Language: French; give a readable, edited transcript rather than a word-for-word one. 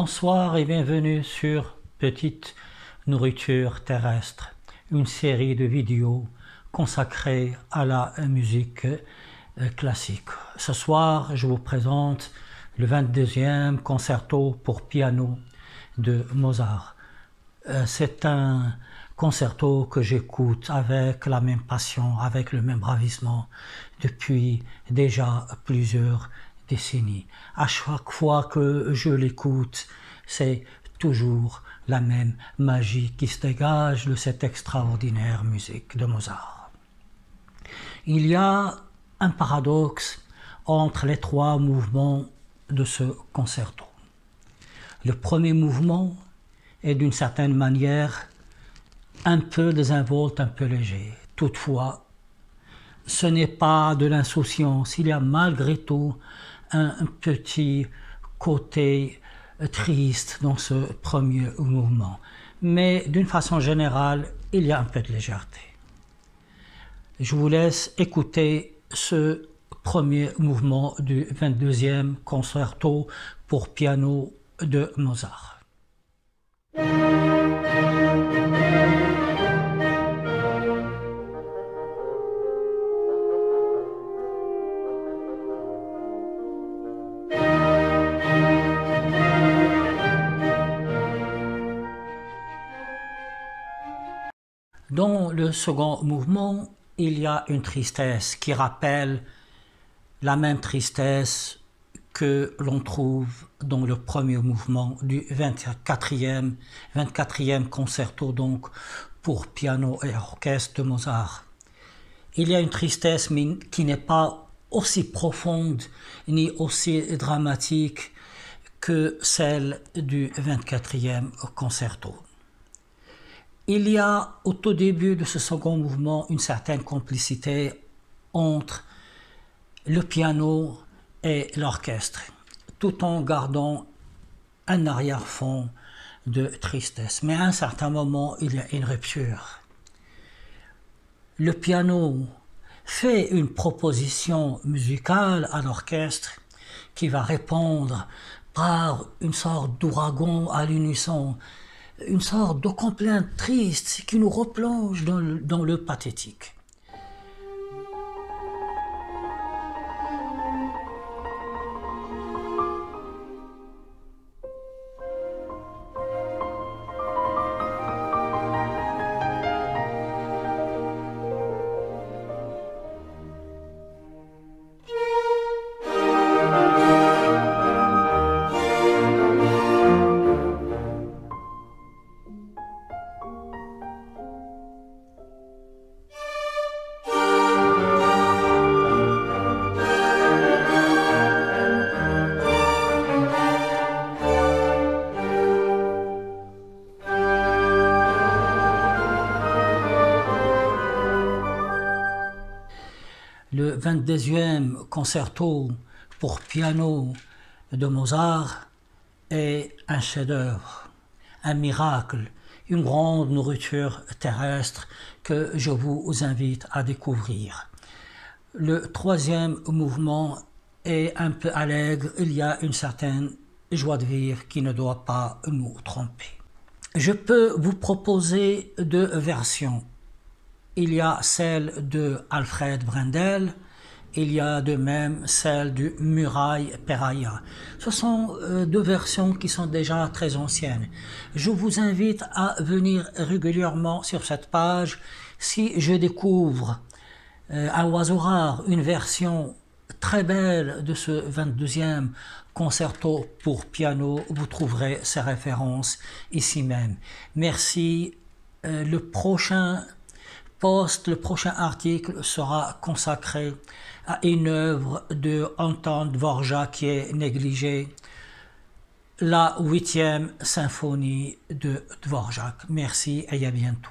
Bonsoir et bienvenue sur Petite nourriture terrestre, une série de vidéos consacrées à la musique classique. Ce soir, je vous présente le 22e concerto pour piano de Mozart. C'est un concerto que j'écoute avec la même passion, avec le même ravissement depuis déjà plusieurs décennies. À chaque fois que je l'écoute, c'est toujours la même magie qui se dégage de cette extraordinaire musique de Mozart. Il y a un paradoxe entre les trois mouvements de ce concerto. Le premier mouvement est d'une certaine manière un peu désinvolte, un peu léger. Toutefois, ce n'est pas de l'insouciance, il y a malgré tout un petit côté triste dans ce premier mouvement. Mais d'une façon générale, il y a un peu de légèreté. Je vous laisse écouter ce premier mouvement du 22e concerto pour piano de Mozart. Dans le second mouvement, il y a une tristesse qui rappelle la même tristesse que l'on trouve dans le premier mouvement du 24e concerto donc pour piano et orchestre de Mozart. Il y a une tristesse qui n'est pas aussi profonde ni aussi dramatique que celle du 24e concerto. Il y a au tout début de ce second mouvement une certaine complicité entre le piano et l'orchestre, tout en gardant un arrière-fond de tristesse. Mais à un certain moment, il y a une rupture. Le piano fait une proposition musicale à l'orchestre qui va répondre par une sorte d'ouragan à l'unisson, une sorte de complainte triste qui nous replonge dans le pathétique. Le 22e concerto pour piano de Mozart est un chef-d'œuvre, un miracle, une grande nourriture terrestre que je vous invite à découvrir. Le troisième mouvement est un peu allègre, il y a une certaine joie de vivre qui ne doit pas nous tromper. Je peux vous proposer deux versions. Il y a celle de Alfred Brendel, il y a de même celle du Murray Perahia. Ce sont deux versions qui sont déjà très anciennes. Je vous invite à venir régulièrement sur cette page si je découvre à l'oiseau rare une version très belle de ce 22e concerto pour piano. Vous trouverez ces références ici même. Merci. Le prochain article sera consacré à une œuvre de Antonin Dvorak qui est négligée, la 8e symphonie de Dvorak. Merci et à bientôt.